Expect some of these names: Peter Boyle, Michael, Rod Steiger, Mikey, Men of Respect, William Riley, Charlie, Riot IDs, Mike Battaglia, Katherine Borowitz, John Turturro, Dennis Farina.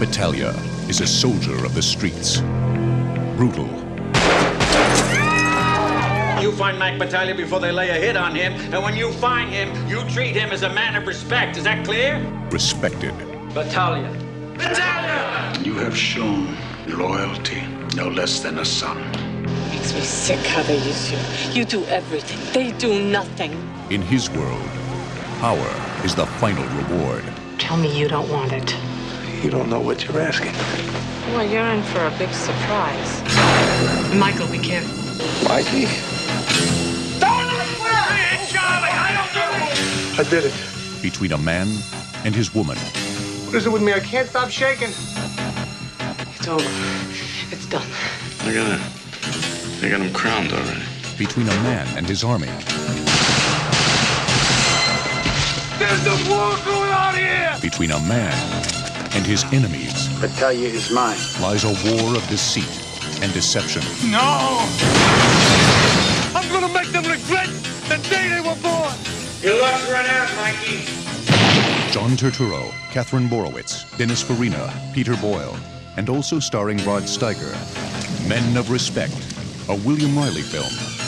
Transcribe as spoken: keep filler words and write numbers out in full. Battaglia is a soldier of the streets. Brutal. You find Mike Battaglia before they lay a hit on him, and when you find him, you treat him as a man of respect. Is that clear? Respected. Battaglia. Battaglia! You have shown loyalty, no less than a son. Makes me sick how they use you. You do everything. They do nothing. In his world, power is the final reward. Tell me you don't want it. You don't know what you're asking. Well, you're in for a big surprise. Michael, be careful. Mikey? Don't worry, Charlie! I don't know! I did it. Between a man and his woman. What is it with me? I can't stop shaking. It's over. It's done. Look at that. They got him crowned already. Between a man and his army. There's a war going on here! Between a man and his enemies. Battaglia is mine. Lies a war of deceit and deception. No! I'm gonna make them regret the day they were born! Your luck's run out, Mikey. John Turturro, Katherine Borowitz, Dennis Farina, Peter Boyle, and also starring Rod Steiger. Men of Respect, a William Riley film.